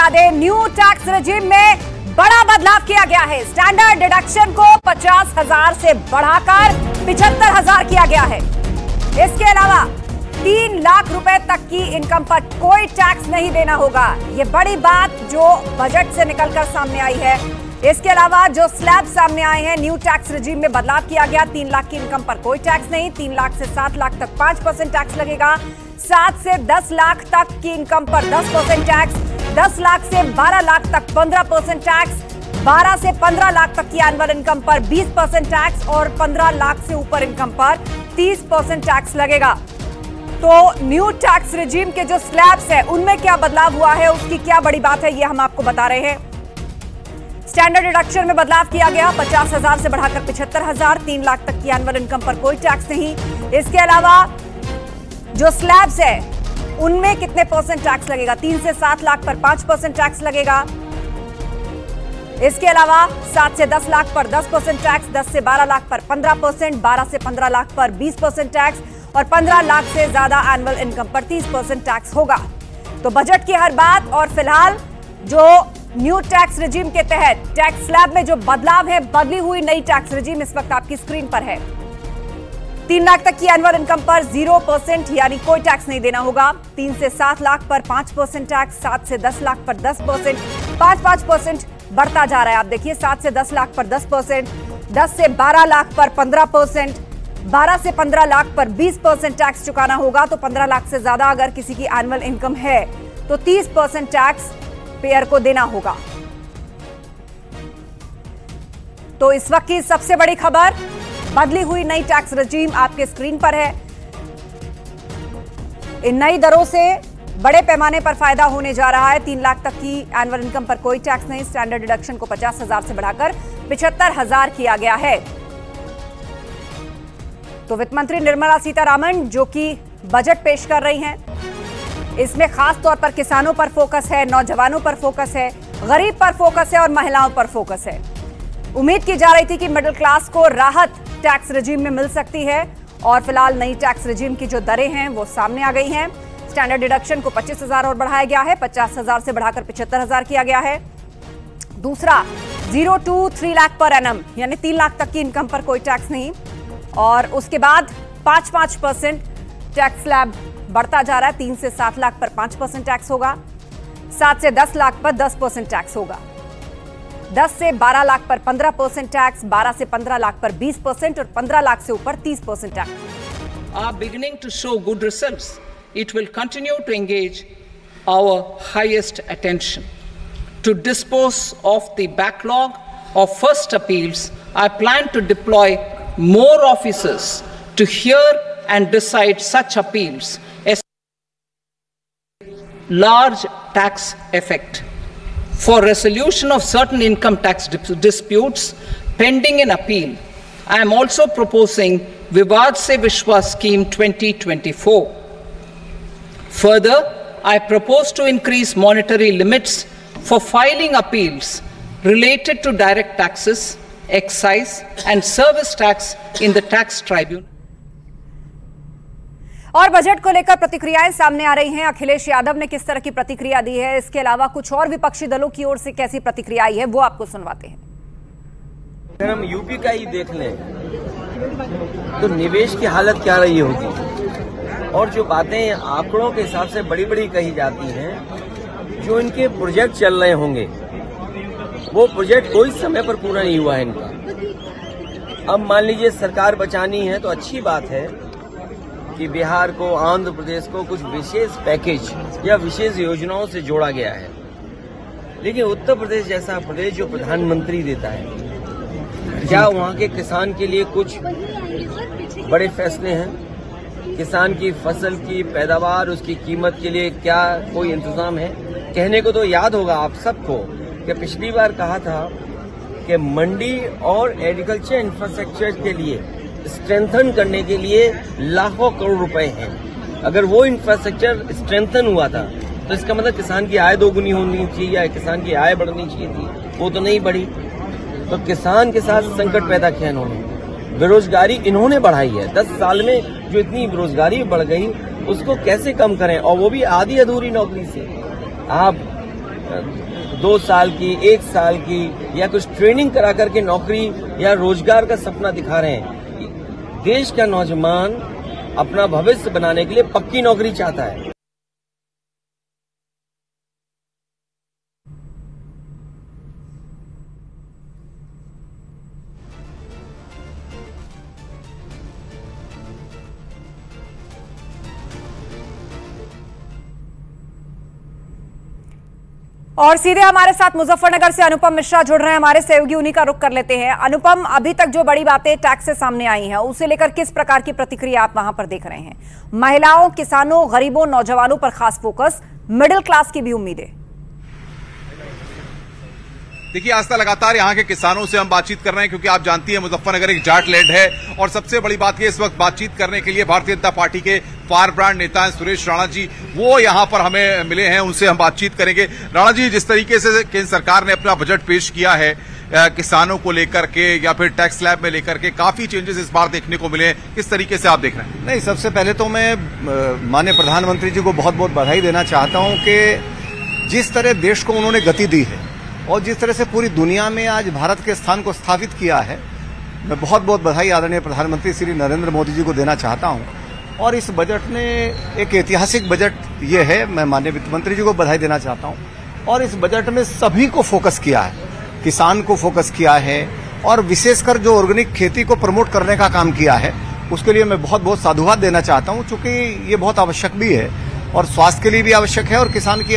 बता दें, new tax regime में बड़ा बदलाव किया गया है। स्टैंडर्ड डिडक्शन को 50,000 से बढ़ाकर 75,000 किया गया है। इसके अलावा 3 लाख रुपए तक की इनकम पर कोई टैक्स नहीं देना होगा। ये बड़ी बात जो बजट से निकलकर सामने आई है। इसके अलावा जो स्लैब सामने आए हैं, न्यू टैक्स रिजीम में बदलाव किया गया। 3 लाख की इनकम पर कोई टैक्स नहीं, 3 लाख से 7 लाख तक 5% टैक्स लगेगा। 7 से 10 लाख तक की इनकम पर 10% टैक्स, 10 लाख से 12 लाख तक 15% टैक्स, 12 से 15 लाख तक की एनुअल इनकम पर 20% टैक्स और 15 लाख से ऊपर इनकम पर 30% टैक्स लगेगा। तो न्यू टैक्स रिजीम के जो स्लैब्स हैं उनमें क्या बदलाव हुआ है, उसकी क्या बड़ी बात है, ये हम आपको बता रहे हैं। स्टैंडर्ड डिडक्शन में बदलाव किया गया, 50,000 से बढ़ाकर 75,000, 3 लाख तक की एनुअल इनकम पर कोई टैक्स नहीं। इसके अलावा जो स्लैब्स है उनमें कितने परसेंट टैक्स लगेगा, 3 से 7 लाख पर 5% टैक्स लगेगा। इसके अलावा 7 से 10 लाख पर 10% टैक्स, 10 से 12 लाख पर 15%, 12 से 15 लाख पर 20% टैक्स और 15 लाख से ज्यादा एनुअल इनकम पर 30% टैक्स होगा। तो बजट की हर बात और फिलहाल जो न्यू टैक्स रिजीम के तहत टैक्स स्लैब में जो बदलाव है, बदली हुई नई टैक्स रिजीम इस वक्त आपकी स्क्रीन पर है। 3 लाख तक की एनुअल इनकम पर 0% यानी कोई टैक्स नहीं देना होगा। 3 से 7 लाख पर 5% टैक्स, 7 से 10 लाख पर 10%, 5% बढ़ता जा रहा है। आप देखिए, 7 से 10 लाख पर 10%, 10 से 12 लाख पर 15%, 12 से 15 लाख पर 20% टैक्स चुकाना होगा। तो 15 लाख से ज्यादा अगर किसी की एनुअल इनकम है तो 30% टैक्स पेयर को देना होगा। तो इस वक्त की सबसे बड़ी खबर, बदली हुई नई टैक्स रेजिम आपके स्क्रीन पर है। इन नई दरों से बड़े पैमाने पर फायदा होने जा रहा है। 3 लाख तक की एनुअल इनकम पर कोई टैक्स नहीं। स्टैंडर्ड डिडक्शन को 50,000 से बढ़ाकर 75,000 किया गया है। तो वित्त मंत्री निर्मला सीतारमण जो कि बजट पेश कर रही हैं, इसमें खास तौर पर किसानों पर फोकस है, नौजवानों पर फोकस है, गरीब पर फोकस है और महिलाओं पर फोकस है। उम्मीद की जा रही थी कि मिडिल क्लास को राहत टैक्स रेजिम में मिल सकती है और फिलहाल नई टैक्स रेजिम की जो दरें हैं वो सामने आ गई हैं। स्टैंडर्ड डिडक्शन को 25,000 और बढ़ाया गया है, 50,000 से बढ़ाकर 75,000 किया गया है। दूसरा, 0 से 3 लाख पर एनम यानी 3 लाख तक की इनकम पर कोई टैक्स नहीं और उसके बाद 5% टैक्स स्लैब बढ़ता जा रहा है। 3 से 7 लाख पर 5% टैक्स होगा, 7 से 10 लाख पर 10% टैक्स होगा, 10 से 12 लाख पर 15% टैक्स, 12 से 15 लाख पर 20% और 15 लाख से ऊपर 30% tax. Are beginning to show good results, it will continue to engage our highest attention to dispose of the backlog of first appeals. I plan to deploy more officers to hear and decide such appeals as large tax effect for resolution of certain income tax disputes pending in appeal. I am also proposing Vivad Se Vishwas scheme 2024. Further, I propose to increase monetary limits for filing appeals related to direct taxes, excise and service tax in the tax tribunal. और budget को लेकर प्रतिक्रियाएं सामने आ रही हैं। अखिलेश यादव ने किस तरह की प्रतिक्रिया दी है, इसके अलावा कुछ और विपक्षी दलों की ओर से कैसी प्रतिक्रिया आई है, वो आपको सुनवाते हैं। अगर हम यूपी का ही देख लें तो निवेश की हालत क्या रही होगी और जो बातें आंकड़ों के हिसाब से बड़ी बड़ी कही जाती हैं, जो इनके प्रोजेक्ट चल रहे होंगे वो प्रोजेक्ट कोई समय पर पूरा नहीं हुआ है इनका। अब मान लीजिए सरकार बचानी है तो अच्छी बात है कि बिहार को, आंध्र प्रदेश को कुछ विशेष पैकेज या विशेष योजनाओं से जोड़ा गया है, लेकिन उत्तर प्रदेश जैसा प्रदेश जो प्रधानमंत्री देता है, क्या वहाँ के किसान के लिए कुछ बड़े फैसले हैं? किसान की फसल की पैदावार, उसकी कीमत के लिए क्या कोई इंतजाम है? कहने को तो याद होगा आप सबको कि पिछली बार कहा था कि मंडी और एग्रीकल्चर इंफ्रास्ट्रक्चर के लिए स्ट्रेंथन करने के लिए लाखों करोड़ रुपए हैं। अगर वो इंफ्रास्ट्रक्चर स्ट्रेंथन हुआ था तो इसका मतलब किसान की आय दोगुनी होनी चाहिए या किसान की आय बढ़नी चाहिए थी, वो तो नहीं बढ़ी। तो किसान के साथ संकट पैदा किया इन्होंने, बेरोजगारी इन्होंने बढ़ाई है। 10 साल में जो इतनी बेरोजगारी बढ़ गई उसको कैसे कम करें, और वो भी आधी अधूरी नौकरी से। आप दो साल की, एक साल की या कुछ ट्रेनिंग करा करके नौकरी या रोजगार का सपना दिखा रहे हैं। देश का नौजवान अपना भविष्य बनाने के लिए पक्की नौकरी चाहता है। और सीधे हमारे साथ मुजफ्फरनगर से अनुपम मिश्रा जुड़ रहे हैं हमारे सहयोगी, उन्हीं का रुख कर लेते हैं। अनुपम, अभी तक जो बड़ी बातें टैक्स से सामने आई हैं, उसे लेकर किस प्रकार की प्रतिक्रिया आप वहां पर देख रहे हैं? महिलाओं, किसानों, गरीबों, नौजवानों पर खास फोकस, मिडिल क्लास की भी उम्मीदें। देखिए आस्था, लगातार यहाँ के किसानों से हम बातचीत कर रहे हैं क्योंकि आप जानती है मुजफ्फरनगर एक जाट लैंड है। और सबसे बड़ी बात यह, इस वक्त बातचीत करने के लिए भारतीय जनता पार्टी के फार ब्रांड नेता सुरेश राणा जी वो यहाँ पर हमें मिले हैं, उनसे हम बातचीत करेंगे। राणा जी, जिस तरीके से केंद्र सरकार ने अपना बजट पेश किया है किसानों को लेकर के या फिर टैक्स स्लैब में लेकर के, काफी चेंजेस इस बार देखने को मिले हैं, किस तरीके से आप देख रहे हैं? नहीं, सबसे पहले तो मैं माननीय प्रधानमंत्री जी को बहुत बहुत बधाई देना चाहता हूँ कि जिस तरह देश को उन्होंने गति दी है और जिस तरह से पूरी दुनिया में आज भारत के स्थान को स्थापित किया है, मैं बहुत बहुत बधाई आदरणीय प्रधानमंत्री श्री नरेंद्र मोदी जी को देना चाहता हूं। और इस बजट ने एक ऐतिहासिक बजट ये है, मैं माननीय वित्त मंत्री जी को बधाई देना चाहता हूं। और इस बजट में सभी को फोकस किया है, किसान को फोकस किया है और विशेषकर जो ऑर्गेनिक खेती को प्रमोट करने का काम किया है, उसके लिए मैं बहुत बहुत साधुवाद देना चाहता हूँ, चूँकि ये बहुत आवश्यक भी है और स्वास्थ्य के लिए भी आवश्यक है और किसान की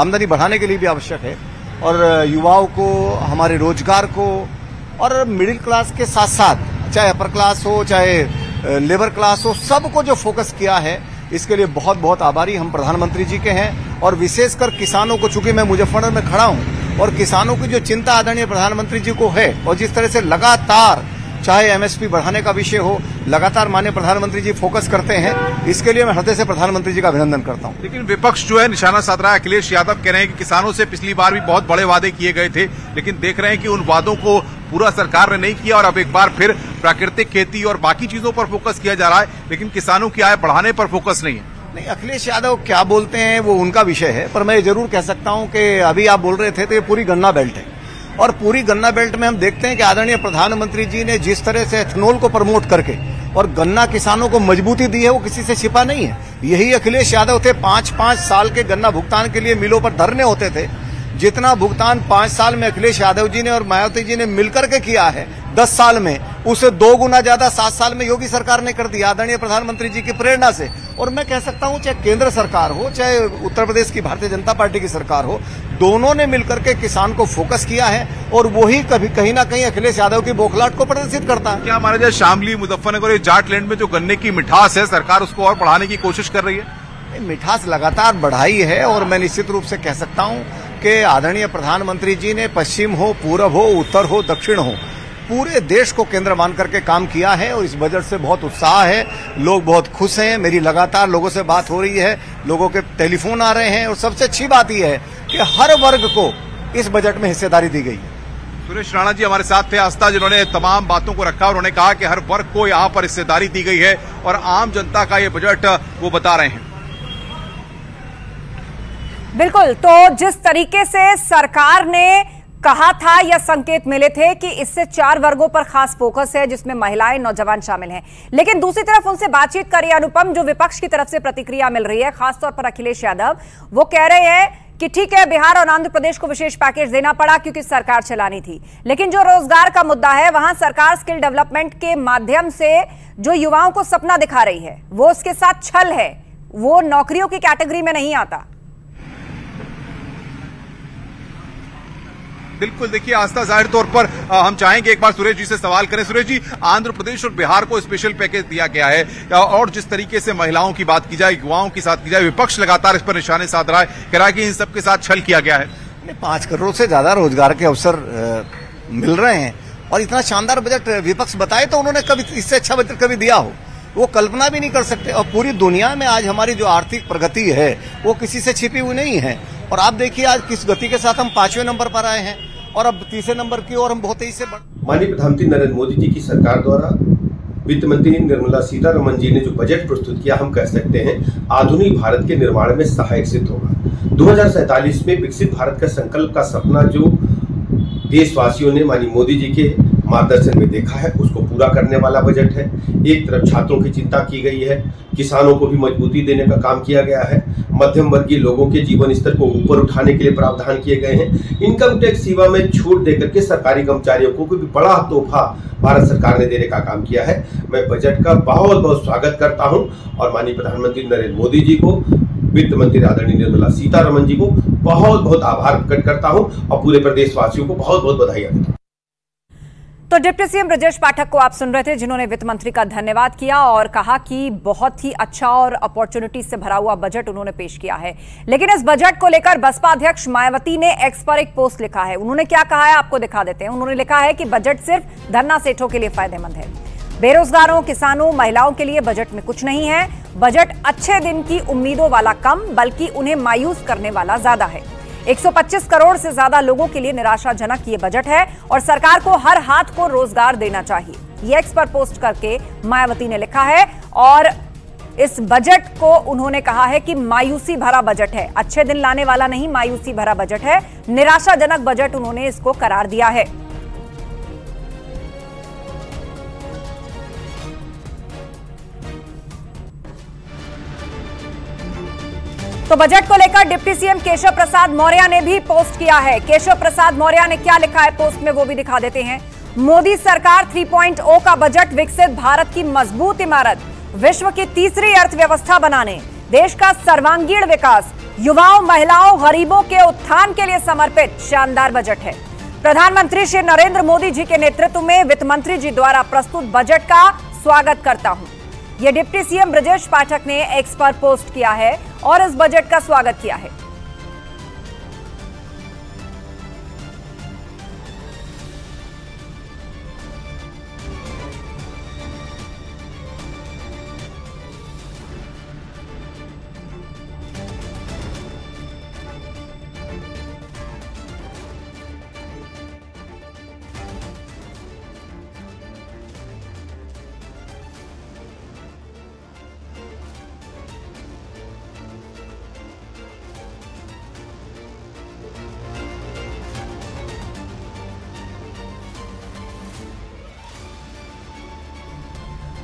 आमदनी बढ़ाने के लिए भी आवश्यक है और युवाओं को, हमारे रोजगार को और मिडिल क्लास के साथ साथ चाहे अपर क्लास हो चाहे लेबर क्लास हो, सबको जो फोकस किया है इसके लिए बहुत बहुत आभारी हम प्रधानमंत्री जी के हैं। और विशेषकर किसानों को, चूंकि मैं मुजफ्फरनगर में खड़ा हूं और किसानों की जो चिंता आदरणीय प्रधानमंत्री जी को है और जिस तरह से लगातार चाहे MSP बढ़ाने का विषय हो, लगातार माननीय प्रधानमंत्री जी फोकस करते हैं, इसके लिए मैं हृदय से प्रधानमंत्री जी का अभिनंदन करता हूं। लेकिन विपक्ष जो है निशाना साध रहा है, अखिलेश यादव कह रहे हैं कि किसानों से पिछली बार भी बहुत बड़े वादे किए गए थे, लेकिन देख रहे हैं कि उन वादों को पूरा सरकार ने नहीं किया और अब एक बार फिर प्राकृतिक खेती और बाकी चीजों पर फोकस किया जा रहा है, लेकिन किसानों की आय बढ़ाने पर फोकस नहीं है। नहीं, अखिलेश यादव क्या बोलते हैं वो उनका विषय है, पर मैं जरूर कह सकता हूँ कि अभी आप बोल रहे थे तो ये पूरी गन्ना बेल्ट है और पूरी गन्ना बेल्ट में हम देखते हैं कि आदरणीय प्रधानमंत्री जी ने जिस तरह से एथेनॉल को प्रमोट करके और गन्ना किसानों को मजबूती दी है, वो किसी से छिपा नहीं है। यही अखिलेश यादव थे, 5-5 साल के गन्ना भुगतान के लिए मिलों पर धरने होते थे, जितना भुगतान 5 साल में अखिलेश यादव जी ने और मायावती जी ने मिलकर के किया है 10 साल में, उसे 2 गुना ज्यादा 7 साल में योगी सरकार ने कर दिया आदरणीय प्रधानमंत्री जी की प्रेरणा से। और मैं कह सकता हूं चाहे केंद्र सरकार हो चाहे उत्तर प्रदेश की भारतीय जनता पार्टी की सरकार हो, दोनों ने मिलकर के किसान को फोकस किया है और वही कभी कहीं ना कहीं अखिलेश यादव की बौखलाहट को प्रदर्शित करता है। क्या हमारे जैसे शामली, मुजफ्फरनगर, जाट लैंड में जो गन्ने की मिठास है, सरकार उसको और बढ़ाने की कोशिश कर रही है? मिठास लगातार बढ़ाई है और मैं निश्चित रूप से कह सकता हूँ कि आदरणीय प्रधानमंत्री जी ने पश्चिम हो, पूरब हो, उत्तर हो, दक्षिण हो, पूरे देश को केंद्र मान करके काम किया है और इस बजट से बहुत उत्साह है, लोग बहुत खुश हैं। मेरी लगातार लोगों से बात हो रही है, लोगों के टेलीफोन आ रहे हैं और सबसे अच्छी बात यह है कि हर वर्ग को इस बजट में हिस्सेदारी दी गई है। सुरेश राणा जी हमारे साथ थे आस्था, जिन्होंने तमाम बातों को रखा, उन्होंने कहा कि हर वर्ग को यहाँ पर हिस्सेदारी दी गई है और आम जनता का ये बजट वो बता रहे हैं। बिल्कुल, तो जिस तरीके से सरकार ने कहा था या संकेत मिले थे कि इससे 4 वर्गों पर खास फोकस है जिसमें महिलाएं, नौजवान शामिल हैं, लेकिन दूसरी तरफ उनसे बातचीत कर रही अनुपम, जो विपक्ष की तरफ से प्रतिक्रिया मिल रही है, खासतौर पर अखिलेश यादव, वो कह रहे हैं कि ठीक है बिहार और आंध्र प्रदेश को विशेष पैकेज देना पड़ा क्योंकि सरकार चलानी थी, लेकिन जो रोजगार का मुद्दा है वहां सरकार स्किल डेवलपमेंट के माध्यम से जो युवाओं को सपना दिखा रही है वो उसके साथ छल है, वो नौकरियों की कैटेगरी में नहीं आता। बिल्कुल, देखिए आस्था, जाहिर तौर पर हम चाहेंगे एक बार सुरेश जी से सवाल करें। सुरेश जी, आंध्र प्रदेश और बिहार को स्पेशल पैकेज दिया गया है और जिस तरीके से महिलाओं की बात की जाए, युवाओं की बात की जाए, विपक्ष लगातार इस पर निशाने साध रहा है, कह रहा है कि इन सबके साथ छल किया गया है। 5 करोड़ से ज्यादा रोजगार के अवसर मिल रहे हैं और इतना शानदार बजट विपक्ष बताए तो उन्होंने कभी इससे अच्छा बजट कभी दिया हो, वो कल्पना भी नहीं कर सकते। और पूरी दुनिया में आज हमारी जो आर्थिक प्रगति है वो किसी से छिपी हुई नहीं है और आप देखिए आज किस गति के साथ हम 5वें नंबर पर आए हैं और अब 3रे नंबर की ओर हम बहुत तेजी से। माननीय प्रधानमंत्री नरेंद्र मोदी जी की सरकार द्वारा वित्त मंत्री निर्मला सीतारमण जी ने जो बजट प्रस्तुत किया, हम कह सकते हैं आधुनिक भारत के निर्माण में सहायक सिद्ध होगा। 2047 में विकसित भारत का संकल्प का सपना जो देशवासियों ने माननीय मोदी जी के मार्गदर्शन में देखा है, उसको पूरा करने वाला बजट है। एक तरफ छात्रों की चिंता की गई है, किसानों को भी मजबूती देने का काम किया गया है, मध्यम वर्गीय लोगों के जीवन स्तर को ऊपर उठाने के लिए प्रावधान किए गए हैं। इनकम टैक्स सेवा में छूट देकर के सरकारी कर्मचारियों को भी बड़ा तोहफा भारत सरकार ने देने का काम किया है। मैं बजट का बहुत बहुत स्वागत करता हूँ और माननीय प्रधानमंत्री नरेंद्र मोदी जी को, वित्त मंत्री आदरणीय निर्मला सीतारमण जी को बहुत बहुत आभार प्रकट करता हूँ और पूरे प्रदेशवासियों को बहुत बहुत बधाई देता हूँ। तो डिप्टी सीएम ब्रजेश पाठक को आप सुन रहे थे, जिन्होंने वित्त मंत्री का धन्यवाद किया और कहा कि बहुत ही अच्छा और अपॉर्चुनिटी से भरा हुआ बजट उन्होंने पेश किया है। लेकिन इस बजट को लेकर बसपा अध्यक्ष मायावती ने एक्स पर एक पोस्ट लिखा है। उन्होंने क्या कहा है आपको दिखा देते हैं। उन्होंने लिखा है कि बजट सिर्फ धरना सेठों के लिए फायदेमंद है, बेरोजगारों, किसानों, महिलाओं के लिए बजट में कुछ नहीं है। बजट अच्छे दिन की उम्मीदों वाला कम, बल्कि उन्हें मायूस करने वाला ज्यादा है। 125 करोड़ से ज्यादा लोगों के लिए निराशाजनक ये बजट है और सरकार को हर हाथ को रोजगार देना चाहिए। ये एक्स पर पोस्ट करके मायावती ने लिखा है और इस बजट को उन्होंने कहा है कि मायूसी भरा बजट है, अच्छे दिन लाने वाला नहीं, मायूसी भरा बजट है, निराशाजनक बजट उन्होंने इसको करार दिया है। तो बजट को लेकर डिप्टी सीएम केशव प्रसाद मौर्य ने भी पोस्ट किया है। केशव प्रसाद मौर्य ने क्या लिखा है पोस्ट में वो भी दिखा देते हैं। मोदी सरकार 3.0 का बजट विकसित भारत की मजबूत इमारत, विश्व की तीसरी अर्थव्यवस्था बनाने, देश का सर्वांगीण विकास, युवाओं, महिलाओं, गरीबों के उत्थान के लिए समर्पित शानदार बजट है। प्रधानमंत्री श्री नरेंद्र मोदी जी के नेतृत्व में वित्त मंत्री जी द्वारा प्रस्तुत बजट का स्वागत करता हूँ। ये डिप्टी सीएम ब्रजेश पाठक ने एक्स पर पोस्ट किया है और इस बजट का स्वागत किया है।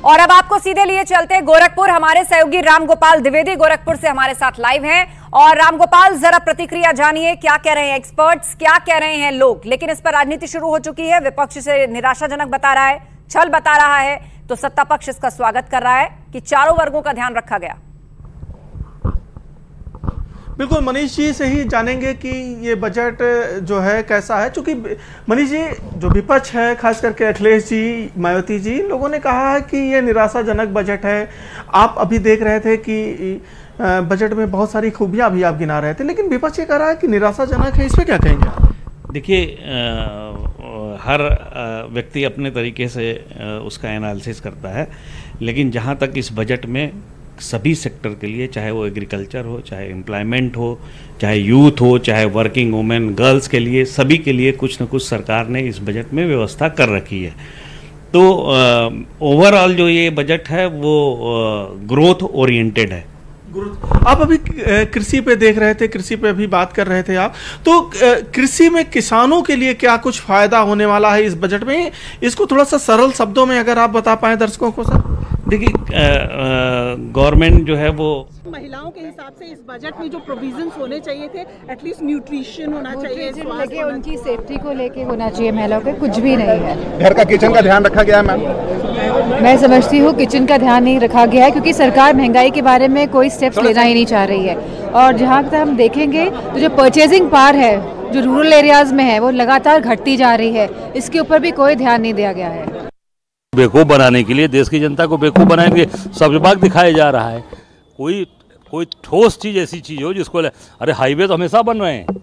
और अब आपको सीधे लिए चलते हैं गोरखपुर। हमारे सहयोगी रामगोपाल द्विवेदी गोरखपुर से हमारे साथ लाइव हैं। और रामगोपाल, जरा प्रतिक्रिया जानिए, क्या कह रहे हैं एक्सपर्ट्स, क्या कह रहे हैं लोग। लेकिन इस पर राजनीति शुरू हो चुकी है, विपक्ष से निराशाजनक बता रहा है, छल बता रहा है, तो सत्ता पक्ष इसका स्वागत कर रहा है कि चारों वर्गों का ध्यान रखा गया। बिल्कुल, मनीष जी से ही जानेंगे कि ये बजट जो है कैसा है। चूंकि मनीष जी, जो विपक्ष है, खास करके अखिलेश जी, मायावती जी, लोगों ने कहा है कि ये निराशाजनक बजट है। आप अभी देख रहे थे कि बजट में बहुत सारी खूबियां भी आप गिना रहे थे, लेकिन विपक्ष ये कह रहा है कि निराशाजनक है। इस पर क्या कहेंगे आप? देखिए, हर व्यक्ति अपने तरीके से उसका एनालिसिस करता है, लेकिन जहाँ तक इस बजट में सभी सेक्टर के लिए, चाहे वो एग्रीकल्चर हो, चाहे एम्प्लॉयमेंट हो, चाहे यूथ हो, चाहे वर्किंग वुमेन, गर्ल्स के लिए, सभी के लिए कुछ न कुछ सरकार ने इस बजट में व्यवस्था कर रखी है। तो ओवरऑल जो ये बजट है वो ग्रोथ ओरिएंटेड है। आप अभी कृषि पे देख रहे थे, कृषि पे अभी बात कर रहे थे आप, तो कृषि में किसानों के लिए क्या कुछ फायदा होने वाला है इस बजट में, इसको थोड़ा सा सरल शब्दों में अगर आप बता पाए दर्शकों को। सर देखिए, गवर्नमेंट जो है वो महिलाओं के हिसाब से इस बजट में जो प्रोविजंस होने चाहिए थे, एटलीस्ट न्यूट्रिशन होना चाहिए, उनकी सेफ्टी को लेके होना चाहिए, महिलाओं के कुछ भी नहीं है। घर का किचन का ध्यान रखा गया मैम? मैं समझती हूँ किचन का ध्यान नहीं रखा गया है, क्योंकि सरकार महंगाई के बारे में कोई स्टेप्स लेना ही नहीं चाह रही है। और जहाँ तक हम देखेंगे तो जो परचेजिंग पावर है जो रूरल एरियाज में है वो लगातार घटती जा रही है, इसके ऊपर भी कोई ध्यान नहीं दिया गया है। बेवकूफ़ बनाने के लिए, देश की जनता को बेवकूफ़ बनाने के लिए सब्जबाग दिखाया जा रहा है। कोई ठोस चीज़, ऐसी चीज़ हो जिसको, अरे हाईवे तो हमेशा बन रहे हैं,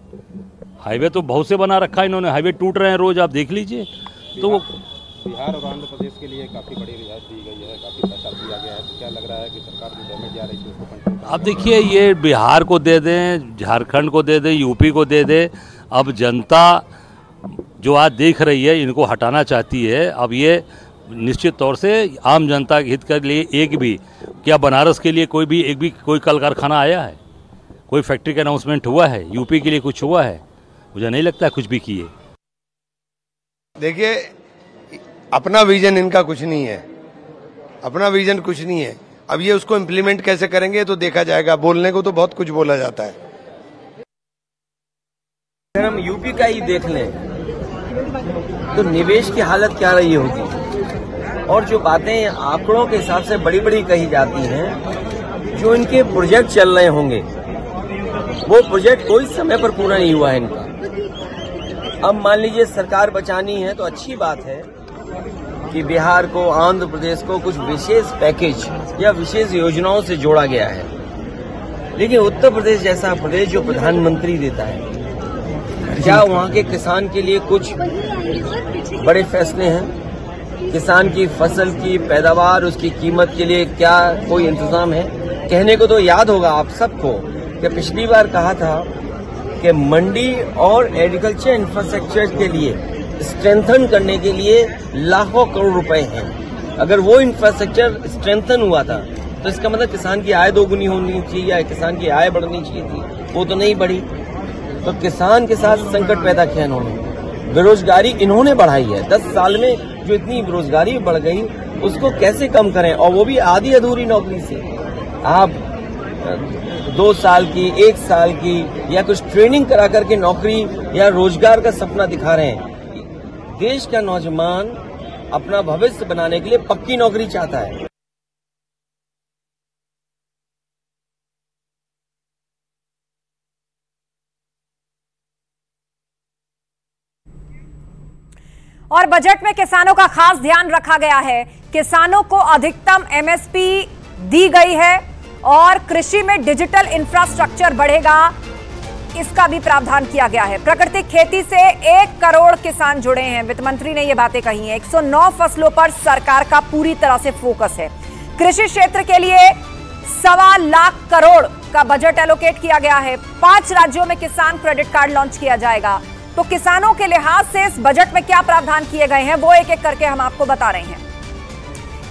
हाईवे तो बहुत से बना रखा है इन्होंने, हाईवे टूट रहे हैं रोज, आप देख लीजिए। तो बिहार और आंध्र प्रदेश के लिए काफ़ी बड़ी रियायत दी गई है, काफ़ी पैसा दिया गया है, तो क्या लग रहा है कि सरकार जो डैमेज जा रही है उसको कंट्रोल? आप देखिए, ये बिहार को दे दें, झारखंड को दे दें, यूपी को दे दें, अब जनता जो आज देख रही है इनको हटाना चाहती है। अब ये निश्चित तौर से आम जनता के हित के लिए एक भी, क्या बनारस के लिए कोई कल कारखाना आया है, कोई फैक्ट्री का अनाउंसमेंट हुआ है, यूपी के लिए कुछ हुआ है? मुझे नहीं लगता कुछ भी किए। देखिए, अपना विजन इनका कुछ नहीं है, अपना विजन कुछ नहीं है। अब ये उसको इम्प्लीमेंट कैसे करेंगे तो देखा जाएगा। बोलने को तो बहुत कुछ बोला जाता है। अगर हम यूपी का ही देख लें तो निवेश की हालत क्या रही होगी, और जो बातें आंकड़ों के हिसाब से बड़ी बड़ी कही जाती हैं, जो इनके प्रोजेक्ट चल रहे होंगे वो प्रोजेक्ट कोई समय पर पूरा नहीं हुआ है इनका। अब मान लीजिए सरकार बचानी है तो अच्छी बात है कि बिहार को, आंध्र प्रदेश को कुछ विशेष पैकेज या विशेष योजनाओं से जोड़ा गया है, लेकिन उत्तर प्रदेश जैसा प्रदेश जो प्रधानमंत्री देता है, क्या वहां के किसान के लिए कुछ बड़े फैसले हैं? किसान की फसल की पैदावार, उसकी कीमत के लिए क्या कोई इंतजाम है? कहने को तो याद होगा आप सबको कि पिछली बार कहा था कि मंडी और एग्रीकल्चर इंफ्रास्ट्रक्चर के लिए स्ट्रेंथन करने के लिए लाखों करोड़ रुपए हैं। अगर वो इंफ्रास्ट्रक्चर स्ट्रेंथन हुआ था तो इसका मतलब किसान की आय दोगुनी होनी चाहिए या किसान की आय बढ़नी चाहिए थी, वो तो नहीं बढ़ी। तो किसान के साथ संकट पैदा किया इन्होंने, बेरोजगारी इन्होंने बढ़ाई है। 10 साल में जो इतनी बेरोजगारी बढ़ गई उसको कैसे कम करें, और वो भी आधी अधूरी नौकरी से। आप 2 साल की, 1 साल की या कुछ ट्रेनिंग करा करके नौकरी या रोजगार का सपना दिखा रहे हैं। देश का नौजवान अपना भविष्य बनाने के लिए पक्की नौकरी चाहता है। और बजट में किसानों का खास ध्यान रखा गया है। किसानों को अधिकतम एमएसपी दी गई है और कृषि में डिजिटल इंफ्रास्ट्रक्चर बढ़ेगा, इसका भी प्रावधान किया गया है। प्राकृतिक खेती से 1 करोड़ किसान जुड़े हैं, वित्त मंत्री ने ये बातें कही हैं। 109 फसलों पर सरकार का पूरी तरह से फोकस है। कृषि क्षेत्र के लिए 1.25 लाख करोड़ का बजट एलोकेट किया गया है। 5 राज्यों में किसान क्रेडिट कार्ड लॉन्च किया जाएगा। तो किसानों के लिहाज से इस बजट में क्या प्रावधान किए गए हैं वो एक एक करके हम आपको बता रहे हैं।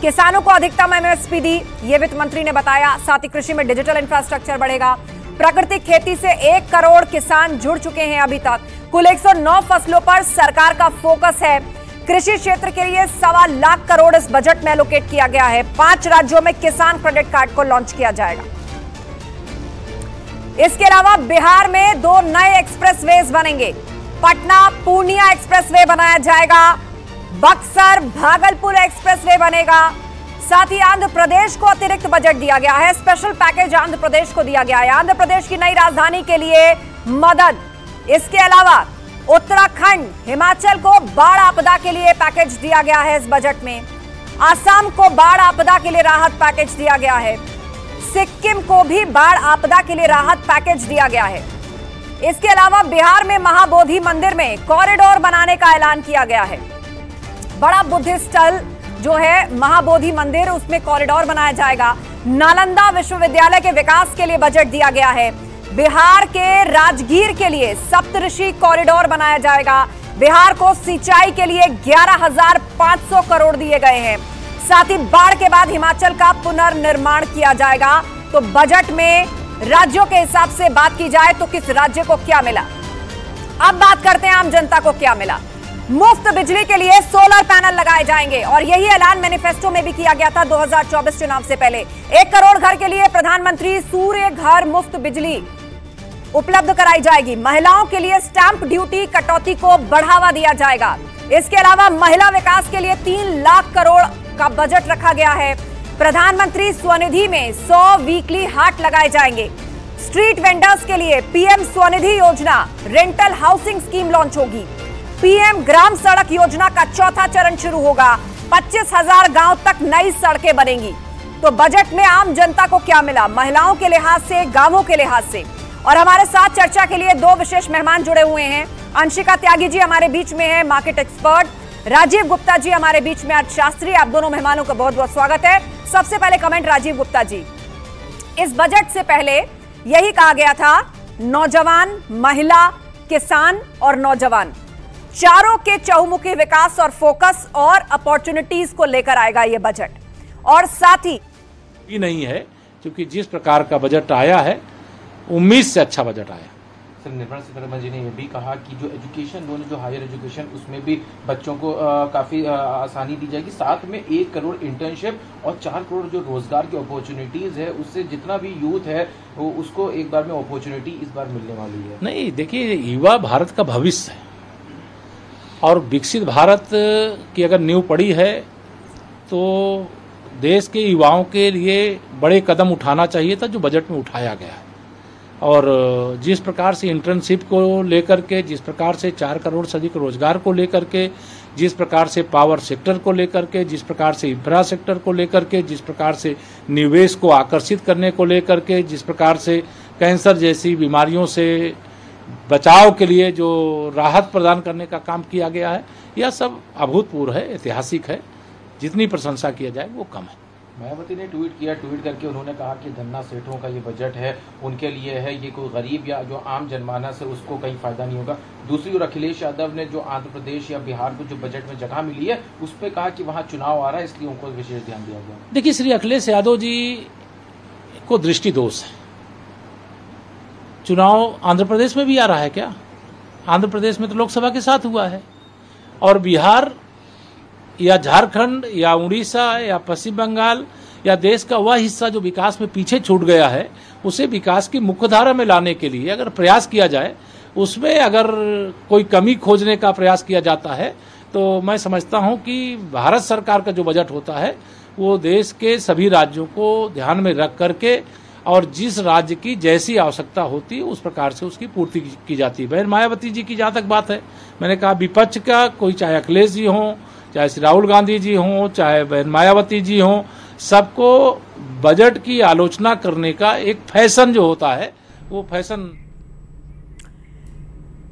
किसानों को अधिकतम एमएसपी दी, ये वित्त मंत्री ने बताया। साथ ही कृषि में डिजिटल इंफ्रास्ट्रक्चर बढ़ेगा। प्राकृतिक खेती से 1 करोड़ किसान जुड़ चुके हैं अभी तक। कुल 109 फसलों पर सरकार का फोकस है। कृषि क्षेत्र के लिए 1.25 लाख करोड़ इस बजट में एलोकेट किया गया है। 5 राज्यों में किसान क्रेडिट कार्ड को लॉन्च किया जाएगा। इसके अलावा बिहार में 2 नए एक्सप्रेसवेज बनेंगे। पटना पूर्णिया एक्सप्रेसवे बनाया जाएगा, बक्सर भागलपुर एक्सप्रेसवे बनेगा। साथ ही आंध्र प्रदेश को अतिरिक्त बजट दिया गया है, स्पेशल पैकेज आंध्र प्रदेश को दिया गया है, आंध्र प्रदेश की नई राजधानी के लिए मदद। इसके अलावा उत्तराखंड, हिमाचल को बाढ़ आपदा के लिए पैकेज दिया गया है इस बजट में। आसाम को बाढ़ आपदा के लिए राहत पैकेज दिया गया है। सिक्किम को भी बाढ़ आपदा के लिए राहत पैकेज दिया गया है। इसके अलावा बिहार में महाबोधि मंदिर में कॉरिडोर बनाने का ऐलान किया गया है। बड़ा बुद्धिस्ट स्थल जो है महाबोधि मंदिर, उसमें कॉरिडोर बनाया जाएगा। नालंदा विश्वविद्यालय के विकास के लिए बजट दिया गया है। बिहार के राजगीर के लिए सप्तऋषि कॉरिडोर बनाया जाएगा। बिहार को सिंचाई के लिए 11,500 करोड़ दिए गए हैं। साथ ही बाढ़ के बाद हिमाचल का पुनर्निर्माण किया जाएगा। तो बजट में राज्यों के हिसाब से बात की जाए तो किस राज्य को क्या मिला। अब बात करते हैं आम जनता को क्या मिला। मुफ्त बिजली के लिए सोलर पैनल लगाए जाएंगे, और यही ऐलान मैनिफेस्टो में भी किया गया था 2024 चुनाव से पहले। 1 करोड़ घर के लिए प्रधानमंत्री सूर्य घर मुफ्त बिजली उपलब्ध कराई जाएगी। महिलाओं के लिए स्टैंप ड्यूटी कटौती को बढ़ावा दिया जाएगा। इसके अलावा महिला विकास के लिए 3 लाख करोड़ का बजट रखा गया है। प्रधानमंत्री स्वनिधि में 100 वीकली हाट लगाए जाएंगे। स्ट्रीट वेंडर्स के लिए PM Svanidhi Yojana, rental housing scheme launch होगी। पीएम ग्राम सड़क योजना का 4था चरण शुरू होगा। 25,000 गांव तक नई सड़कें बनेंगी। तो बजट में आम जनता को क्या मिला, महिलाओं के लिहाज से, गांवों के लिहाज से। और हमारे साथ चर्चा के लिए 2 विशेष मेहमान जुड़े हुए हैं। अंशिका त्यागी जी हमारे बीच में है, मार्केट एक्सपर्ट। राजीव गुप्ता जी हमारे बीच में, अर्थशास्त्री। आप दोनों मेहमानों का बहुत बहुत स्वागत है। सबसे पहले कमेंट राजीव गुप्ता जी, इस बजट से पहले यही कहा गया था नौजवान, महिला, किसान और नौजवान, चारों के चहुमुखी विकास और फोकस और अपॉर्चुनिटीज को लेकर आएगा ये बजट। और साथ ही नहीं है क्योंकि जिस प्रकार का बजट आया है उम्मीद से अच्छा बजट आया। निर्मला सीतारमण जी ने यह भी कहा कि जो एजुकेशन लोन, जो हायर एजुकेशन, उसमें भी बच्चों को काफी आसानी दी जाएगी। साथ में 1 करोड़ इंटर्नशिप और 4 करोड़ जो रोजगार की अपॉर्चुनिटीज है, उससे जितना भी यूथ है वो उसको एक बार में अपॉर्चुनिटी इस बार मिलने वाली है। नहीं, देखिए युवा भारत का भविष्य है और विकसित भारत की अगर नींव पड़ी है तो देश के युवाओं के लिए बड़े कदम उठाना चाहिए था जो बजट में उठाया गया है। और जिस प्रकार से इंटर्नशिप को लेकर के, जिस प्रकार से 4 करोड़ से अधिक रोजगार को लेकर के, जिस प्रकार से पावर सेक्टर को लेकर के, जिस प्रकार से इंफ्रा सेक्टर को लेकर के, जिस प्रकार से निवेश को आकर्षित करने को लेकर के, जिस प्रकार से कैंसर जैसी बीमारियों से बचाव के लिए जो राहत प्रदान करने का काम किया गया है, यह सब अभूतपूर्व है, ऐतिहासिक है। जितनी प्रशंसा किया जाए वो कम है। मायावती ने ट्वीट किया, ट्वीट करके उन्होंने कहा कि धन्ना सेठों का ये बजट है, उनके लिए है, ये कोई गरीब या जो आम जनमानस से उसको कहीं फायदा नहीं होगा। दूसरी ओर अखिलेश यादव ने जो आंध्र प्रदेश या बिहार को जो बजट में जगह मिली है उस पर कहा कि वहाँ चुनाव आ रहा है, इसलिए उनको विशेष ध्यान दिया गया। देखिए श्री अखिलेश यादव जी को दृष्टि दोष है। चुनाव आंध्र प्रदेश में भी आ रहा है क्या? आंध्र प्रदेश में तो लोकसभा के साथ हुआ है और बिहार या झारखंड या उड़ीसा या पश्चिम बंगाल या देश का वह हिस्सा जो विकास में पीछे छूट गया है उसे विकास की मुख्यधारा में लाने के लिए अगर प्रयास किया जाए, उसमें अगर कोई कमी खोजने का प्रयास किया जाता है तो मैं समझता हूं कि भारत सरकार का जो बजट होता है वो देश के सभी राज्यों को ध्यान में रख करके और जिस राज्य की जैसी आवश्यकता होती है उस प्रकार से उसकी पूर्ति की जाती है। बहन मायावती जी की जहाँ तक बात है, मैंने कहा विपक्ष का कोई, चाहे अखिलेश जी हों, चाहे श्री राहुल गांधी जी हों, चाहे बहन मायावती जी हों, सबको बजट की आलोचना करने का एक फैशन जो होता है वो फैशन।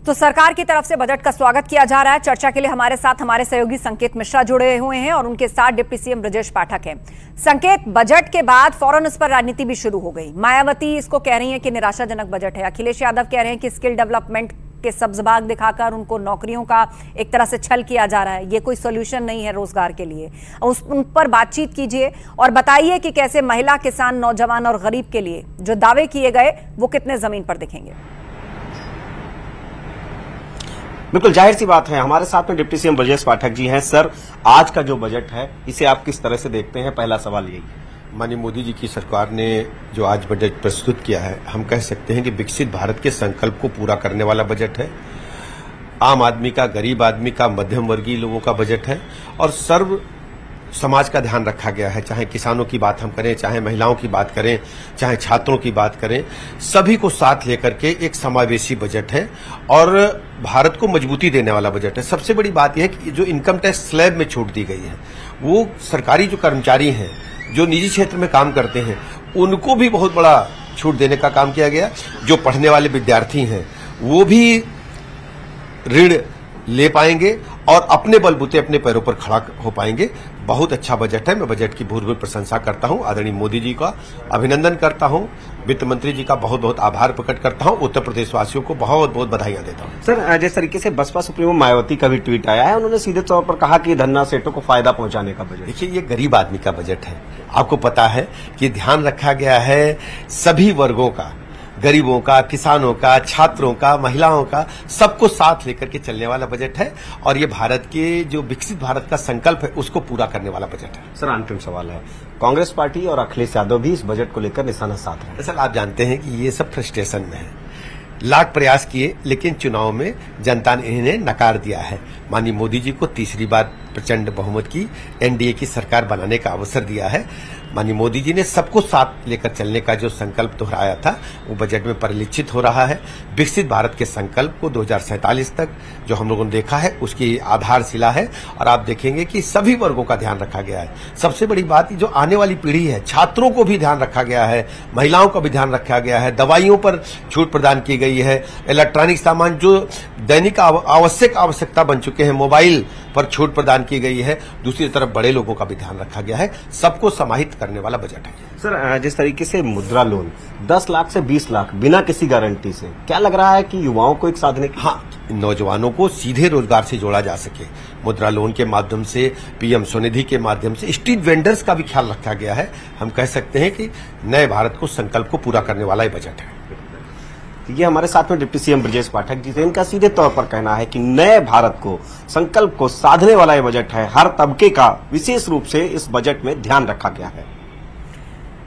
तो सरकार की तरफ से बजट का स्वागत किया जा रहा है। चर्चा के लिए हमारे साथ हमारे सहयोगी संकेत मिश्रा जुड़े हुए हैं और उनके साथ डिप्टी सीएम ब्रजेश पाठक हैं। संकेत, बजट के बाद फौरन उस पर राजनीति भी शुरू हो गई। मायावती इसको कह रही है कि निराशाजनक बजट है, अखिलेश यादव कह रहे हैं कि स्किल डेवलपमेंट के सब्ज बाग दिखाकर उनको नौकरियों का एक तरह से छल किया जा रहा है, ये कोई सॉल्यूशन नहीं है रोजगार के लिए। उन पर बातचीत कीजिए और बताइए कि कैसे महिला, किसान, नौजवान और गरीब के लिए जो दावे किए गए वो कितने जमीन पर दिखेंगे। बिल्कुल जाहिर सी बात है, हमारे साथ में डिप्टी सीएम ब्रजेश पाठक जी हैं। सर, आज का जो बजट है इसे आप किस तरह से देखते हैं? पहला सवाल यही है। माननीय मोदी जी की सरकार ने जो आज बजट प्रस्तुत किया है, हम कह सकते हैं कि विकसित भारत के संकल्प को पूरा करने वाला बजट है। आम आदमी का, गरीब आदमी का, मध्यम वर्गीय लोगों का बजट है और सर्व समाज का ध्यान रखा गया है। चाहे किसानों की बात हम करें, चाहे महिलाओं की बात करें, चाहे छात्रों की बात करें, सभी को साथ लेकर के एक समावेशी बजट है और भारत को मजबूती देने वाला बजट है। सबसे बड़ी बात यह है कि जो इनकम टैक्स स्लैब में छूट दी गई है, वो सरकारी जो कर्मचारी हैं, जो निजी क्षेत्र में काम करते हैं, उनको भी बहुत बड़ा छूट देने का काम किया गया। जो पढ़ने वाले विद्यार्थी हैं वो भी ऋण ले पाएंगे और अपने बलबूते अपने पैरों पर खड़ा हो पाएंगे। बहुत अच्छा बजट है। मैं बजट की भूरि-भूरि प्रशंसा करता हूं, आदरणीय मोदी जी का अभिनंदन करता हूं, वित्त मंत्री जी का बहुत बहुत आभार प्रकट करता हूं, उत्तर प्रदेश वासियों को बहुत बहुत बधाइयां देता हूं। सर, जिस तरीके से बसपा सुप्रीमो मायावती का भी ट्वीट आया है, उन्होंने सीधे तौर पर कहा कि धन्ना सेठों को फायदा पहुंचाने का बजट। देखिए ये गरीब आदमी का बजट है। आपको पता है कि ध्यान रखा गया है सभी वर्गों का, गरीबों का, किसानों का, छात्रों का, महिलाओं का, सबको साथ लेकर के चलने वाला बजट है और ये भारत के जो विकसित भारत का संकल्प है उसको पूरा करने वाला बजट है। सर, अंतिम सवाल है, कांग्रेस पार्टी और अखिलेश यादव भी इस बजट को लेकर निशाना साध रहे हैं। सर, आप जानते हैं कि ये सब फ्रस्ट्रेशन में है, लाख प्रयास किए लेकिन चुनाव में जनता ने इन्हें नकार दिया है। माननीय मोदी जी को तीसरी बार प्रचंड बहुमत की एनडीए की सरकार बनाने का अवसर दिया है। माननीय मोदी जी ने सबको साथ लेकर चलने का जो संकल्प दोहराया था वो बजट में परिलक्षित हो रहा है। विकसित भारत के संकल्प को 2047 तक जो हम लोगों ने देखा है उसकी आधारशिला है और आप देखेंगे कि सभी वर्गों का ध्यान रखा गया है। सबसे बड़ी बात जो आने वाली पीढ़ी है, छात्रों को भी ध्यान रखा गया है, महिलाओं का भी ध्यान रखा गया है, दवाइयों पर छूट प्रदान की गई है, इलेक्ट्रॉनिक सामान जो दैनिक आवश्यकता बन चुके हैं, मोबाइल पर छूट प्रदान की गई है। दूसरी तरफ बड़े लोगों का भी ध्यान रखा गया है। सबको समाहित करने वाला बजट है। सर, जिस तरीके से मुद्रा लोन 10 लाख से 20 लाख बिना किसी गारंटी से, क्या लग रहा है कि युवाओं को एक साधने की? हाँ, नौजवानों को सीधे रोजगार से जोड़ा जा सके। मुद्रा लोन के माध्यम से, पीएम स्वनिधि के माध्यम से स्ट्रीट वेंडर्स का भी ख्याल रखा गया है। हम कह सकते हैं कि नए भारत को संकल्प को पूरा करने वाला ये बजट है। ये हमारे साथ में डिप्टी सीएम ब्रजेश पाठक जी थे। इनका सीधे तौर पर कहना है कि नए भारत को, संकल्प को साधने वाला ये बजट है। हर तबके का विशेष रूप से इस बजट में ध्यान रखा गया है।